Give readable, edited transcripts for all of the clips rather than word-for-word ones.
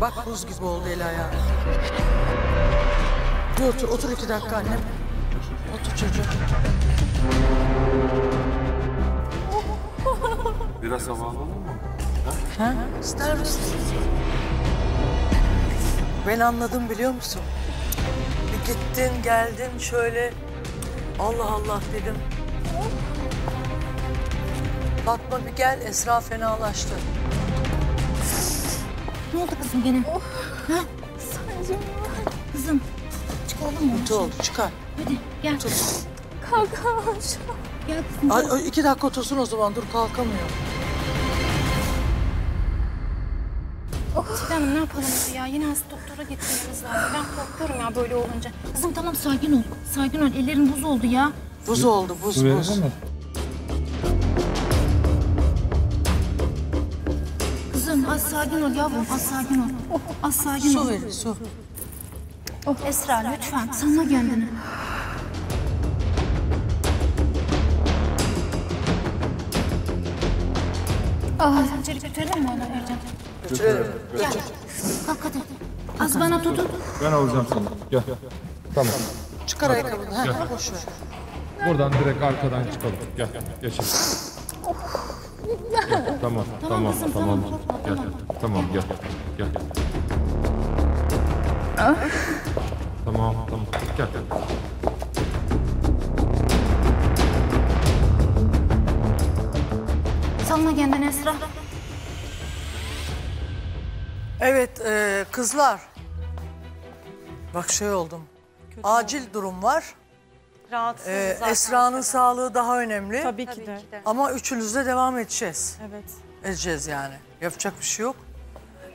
Bak buz gibi oldu el ayağı. Bir otur, otur 2 dakika annem. Otur çocuğum. Biraz havalanalım mı? Ha? İster misin? Ben anladım biliyor musun? Bir gittin geldin şöyle Allah Allah dedim. Fatma bir gel, Esra fenalaştı. Ne oldu kızım gene? Oh. Ha? Sadece var. Kızım çıkalım mı? Otur, çıkar. Hadi gel. Tut. Kalkamam şu an. Gel kızım. Ay, 2 dakika otursun o zaman, dur kalkamıyor. Çiğdem Hanım ne yapalım ya? Yine hasta doktora getirmemiz lazım. Ben korkuyorum ya böyle olunca. Kızım tamam sakin ol. Sakin ol. Ellerin buz oldu ya. Buz oldu, buz. Kızım az sakin ol yavrum, az sakin ol. Az sakin ol. Su verin, su. Esra lütfen sana kendini. Sencelik götürelim mi ona Ercan? Götürelim. Gel. Kalk hadi. Az bana tutun. Ben alacağım seni. Gel. Tamam. Çıkar ayakkabını. Ha, boş ver. Buradan direkt arkadan çıkalım. Gel. Geçelim. Tamam. Gel. Gel. Tamam. Gel. Salma kendini Esra. Evet kızlar. Bak şey oldum. Kötü acil oldu. Durum var. Rahatsızız zaten. Esra'nın sağlığı daha önemli. Tabii ki de. Ama üçünüzle devam edeceğiz. Evet. Edeceğiz yani. Yapacak bir şey yok.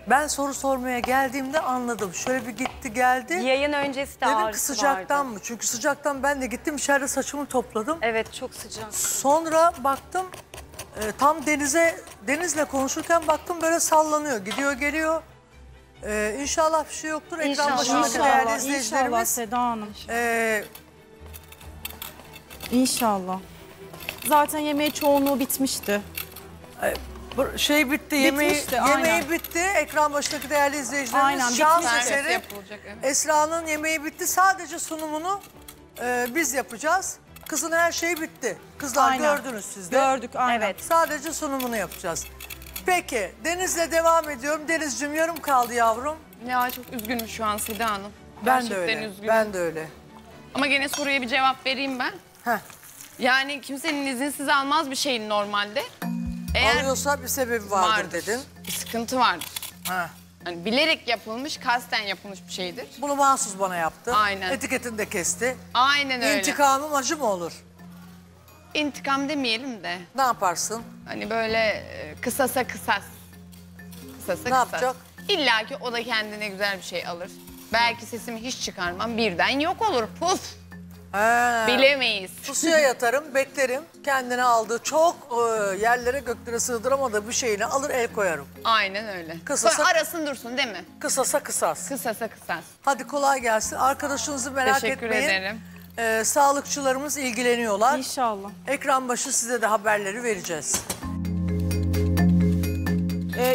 Ben soru sormaya geldiğimde anladım. Şöyle bir gitti geldi. Yayın öncesi de ağrısı vardı. Dedim ki sıcaktan mı? Çünkü sıcaktan ben de gittim içeride saçımı topladım. Evet çok sıcak. Sonra baktım. Tam Deniz'le konuşurken baktım böyle sallanıyor. Gidiyor geliyor. İnşallah bir şey yoktur. Ekran başındaki değerli izleyicilerimiz. İnşallah Seda Hanım. İnşallah. Zaten yemeği çoğunluğu bitmişti. Yemeği bitti. Ekran başındaki değerli izleyicilerimiz. Şans eseri. Esra'nın yemeği bitti. Sadece sunumunu biz yapacağız. Kızın her şeyi bitti. Kızlar gördünüz siz de. Gördük aynen. Evet. Sadece sunumunu yapacağız. Peki Deniz'le devam ediyorum. Deniz'cim yarım kaldı yavrum. Ya çok üzgünüm şu an Seda Hanım. Ben de öyle. Ama gene soruya bir cevap vereyim ben. Heh. Yani kimsenin izinsiz almaz bir şeyin normalde. Eğer alıyorsa bir sebebi vardır dedin. Bir sıkıntı vardır. Ha. Yani bilerek yapılmış, kasten yapılmış bir şeydir. Bunu mahsus bana yaptı. Aynen. Etiketini de kesti. Aynen öyle. İntikamım acı mı olur? İntikam demeyelim de. Ne yaparsın? Hani böyle kısasa kısas. Ne yapacak? İlla ki o da kendine güzel bir şey alır. Belki sesimi hiç çıkarmam birden yok olur. Puf. Bilemeyiz. Pusuya yatarım, beklerim. Kendine aldığı çok yerlere göklere sığdıramadığı bir şeyini alır el koyarım. Aynen öyle. Kısasa, arasın dursun değil mi? Kısasa kısas. Kısasa kısas. Hadi kolay gelsin. Arkadaşınızı merak etmeyin. Teşekkür ederim. Sağlıkçılarımız ilgileniyorlar. İnşallah. Ekran başı size de haberleri vereceğiz.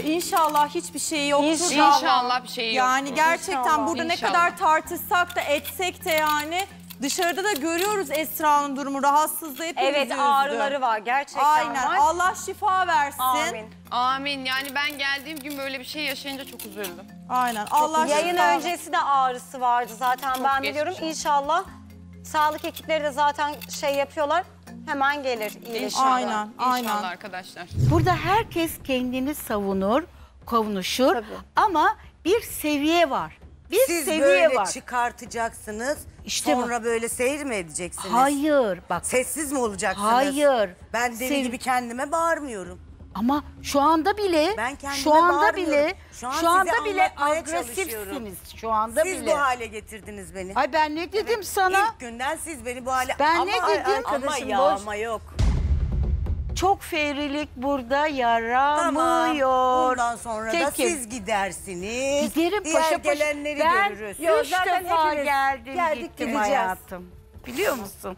İnşallah hiçbir şey yoktur. İnşallah bir şey yok. Yani gerçekten inşallah. Burada ne kadar tartışsak da etsek de yani... Dışarıda da görüyoruz Esra'nın durumu, rahatsızlığı hepimiz üzdü. Evet ağrıları var gerçekten. Aynen var. Allah şifa versin. Amin. Amin yani ben geldiğim gün böyle bir şey yaşayınca çok üzüldüm. Aynen Allah şifa. Yayın öncesi de ağrısı vardı zaten çok ben biliyorum. İnşallah sağlık ekipleri de zaten şey yapıyorlar hemen gelir iyileşiyorlar. Aynen İnşallah arkadaşlar. Burada herkes kendini savunur, konuşur ama bir seviye var. Siz böyle çıkartacaksınız, işte sonra böyle seyir mi edeceksiniz? Hayır bak. Sessiz mi olacaksınız? Hayır. Ben deli gibi kendime bağırmıyorum. Ama şu anda bile, şu anda bile agresifsiniz. Siz bu hale getirdiniz beni. Ay ben ne dedim sana? İlk günden siz beni bu hale... Ama yok. Çok fevrilik burada yaramıyor. Bundan sonra da siz gidersiniz. Giderim paşa gelenleri görürüz. Ben 3 defa gittim hayatım. Biliyor musun?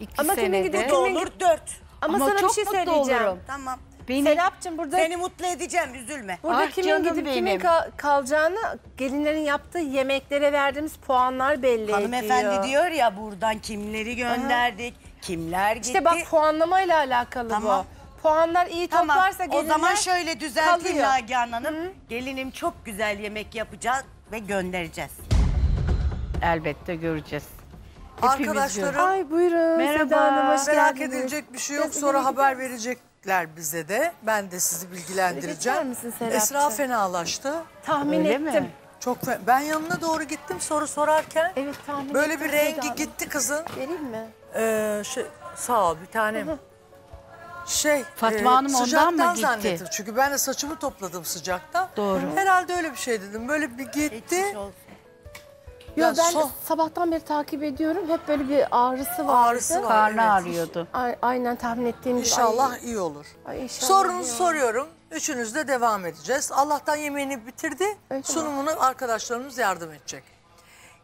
2 senede. Ama kimin gidiyor? 4. Ama sana bir şey söyleyeceğim. Tamam. Beni, Serapcığım, burada seni mutlu edeceğim, üzülme. Burada kimin kalacağını gelinlerin yaptığı yemeklere verdiğimiz puanlar belli hanımefendi ediyor. Diyor ya, buradan kimleri gönderdik, aha, kimler gitti. İşte bak, puanlamayla alakalı tamam bu. Puanlar iyi tamam toplarsa gelinler kalıyor. O zaman şöyle düzelteyim Nagihan Hanım. Hı. Gelinim çok güzel yemek yapacak ve göndereceğiz. Elbette göreceğiz. Hepimiz arkadaşlarım. Görüyoruz. Ay buyurun. Merhaba. Seda Hanım, hoş merak geldiniz. Edilecek bir şey yok. Sonra haber verecekler bize de. Ben de sizi bilgilendireceğim. Esra fenalaştı. Tahmin öyle ettim. Mi? Çok fena. Ben yanına doğru gittim soru sorarken. Evet, tahmin böyle ettim, bir rengi gitti kızın. Vereyim mi? Sağ ol bir tanem. Fatma Hanım ondan mı gitti? Zannettim. Çünkü ben de saçımı topladım sıcaktan. Doğru. Herhalde öyle bir şey dedim. Böyle bir gitti. Ya ben sabahtan beri takip ediyorum. Hep böyle bir ağrısı vardı. Ağrısı var. Karnı evet ağrıyordu. Aynen tahmin ettiğim İnşallah gibi. İyi olur. Ay, inşallah sorunuzu soruyorum. Üçünüz de devam edeceğiz. Allah'tan yemeğini bitirdi. Evet, sunumunu evet arkadaşlarımız yardım edecek.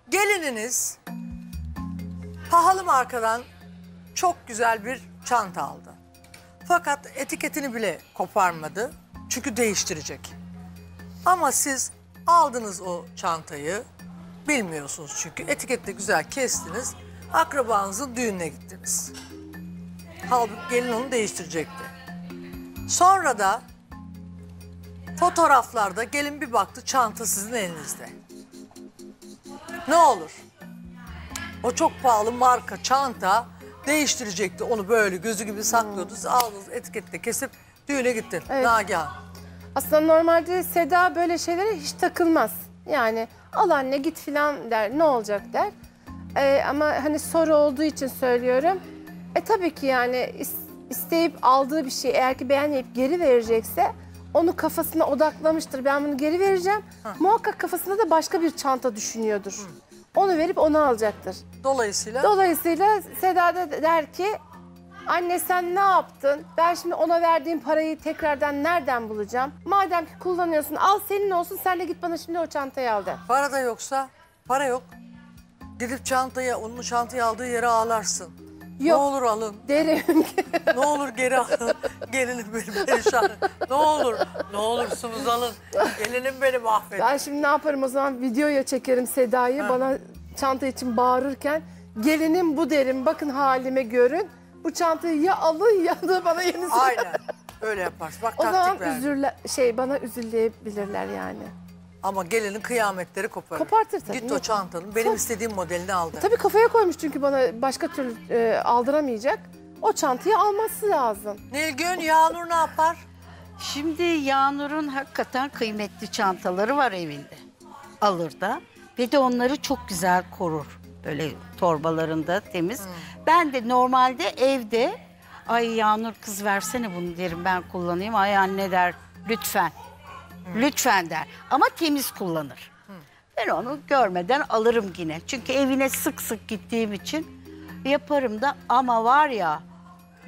Gelininiz pahalı markadan çok güzel bir çanta aldı. Fakat etiketini bile koparmadı. Çünkü değiştirecek. Ama siz aldınız o çantayı. Bilmiyorsunuz çünkü. Etiketle güzel kestiniz. Akrabanızın düğününe gittiniz. Halbuki gelin onu değiştirecekti. Sonra da fotoğraflarda gelin bir baktı, çanta sizin elinizde. Ne olur? O çok pahalı marka çanta değiştirecekti. Onu böyle gözü gibi saklıyordunuz. Aldınız etiketle kesip düğüne gittin. Evet. Nagihan. Aslında normalde Seda böyle şeylere hiç takılmaz. Yani al anne git filan der, ne olacak der. Ama hani soru olduğu için söylüyorum. Tabii ki yani isteyip aldığı bir şey eğer ki beğenmeyip geri verecekse onu kafasına odaklamıştır. Ben bunu geri vereceğim. Ha. Muhakkak kafasında da başka bir çanta düşünüyordur. Hı. Onu verip onu alacaktır. Dolayısıyla Seda da der ki anne sen ne yaptın? Ben şimdi ona verdiğim parayı tekrardan nereden bulacağım? Madem ki kullanıyorsun al senin olsun, sen de git bana şimdi o çantayı al de. Para da yoksa para yok. Gidip çantaya, onun çantayı aldığı yere ağlarsın. Yok. Ne olur alın. Derim ki. Ne olur geri alın. Gelinim beni perişan. Ne olur. Ne olursunuz alın. Gelinim beni mahvet. Ben şimdi ne yaparım o zaman, videoya çekerim Seda'yı. Ha. Bana çanta için bağırırken gelinim bu derim. Bakın halime görün. Bu çantayı ya alın ya da bana yenisini. Aynen. Öyle yaparsın. Bak taktik verdim. O zaman bana üzülebilirler yani. Ama gelinin kıyametleri koparır. Kopartır tabii. Git o çantanın benim istediğim modelini aldı. Tabii kafaya koymuş çünkü bana başka türlü aldıramayacak. O çantayı alması lazım. Nilgün, Yağnur ne yapar? Şimdi Yağnur'un hakikaten kıymetli çantaları var evinde. Alır da. Ve de onları çok güzel korur. Böyle torbalarında temiz. Hmm. Ben de normalde evde ay Yağnur kız versene bunu derim, ben kullanayım. Ay anne der lütfen. Hmm. Lütfen der ama temiz kullanır. Hmm. Ben onu görmeden alırım yine. Çünkü evine sık sık gittiğim için yaparım da, ama var ya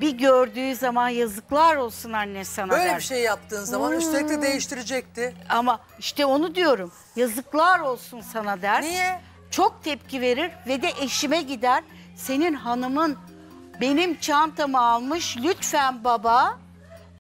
bir gördüğü zaman yazıklar olsun anne sana der. Böyle bir şey yaptığın zaman üstelik de değiştirecekti. Ama işte onu diyorum, yazıklar olsun sana der. Niye? Çok tepki verir ve de eşime gider. Senin hanımın benim çantamı almış, lütfen baba